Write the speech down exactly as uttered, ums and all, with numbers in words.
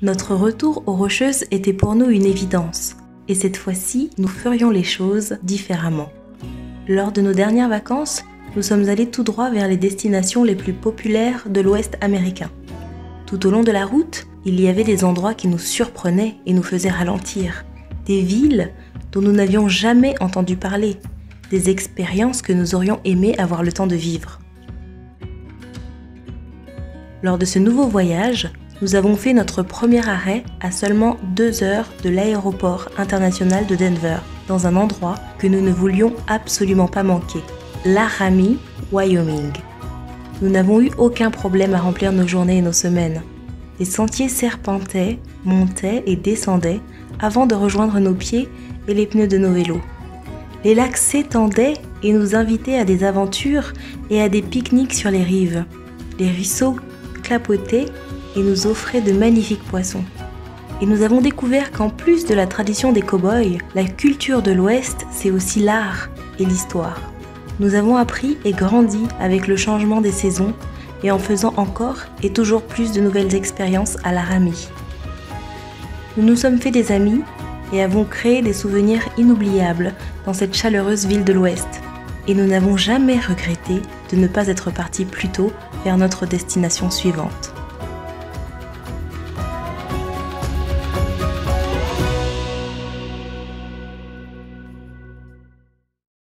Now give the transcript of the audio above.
Notre retour aux Rocheuses était pour nous une évidence, et cette fois-ci, nous ferions les choses différemment. Lors de nos dernières vacances, nous sommes allés tout droit vers les destinations les plus populaires de l'Ouest américain. Tout au long de la route, il y avait des endroits qui nous surprenaient et nous faisaient ralentir, des villes dont nous n'avions jamais entendu parler, des expériences que nous aurions aimé avoir le temps de vivre. Lors de ce nouveau voyage, nous avons fait notre premier arrêt à seulement deux heures de l'aéroport international de Denver, dans un endroit que nous ne voulions absolument pas manquer, Laramie, Wyoming. Nous n'avons eu aucun problème à remplir nos journées et nos semaines. Les sentiers serpentaient, montaient et descendaient avant de rejoindre nos pieds et les pneus de nos vélos. Les lacs s'étendaient et nous invitaient à des aventures et à des pique-niques sur les rives. Les ruisseaux clapotaient et nous offraient de magnifiques poissons. Et nous avons découvert qu'en plus de la tradition des cow-boys, la culture de l'Ouest, c'est aussi l'art et l'histoire. Nous avons appris et grandi avec le changement des saisons et en faisant encore et toujours plus de nouvelles expériences à Laramie. Nous nous sommes fait des amis et avons créé des souvenirs inoubliables dans cette chaleureuse ville de l'Ouest. Et nous n'avons jamais regretté de ne pas être partis plus tôt vers notre destination suivante.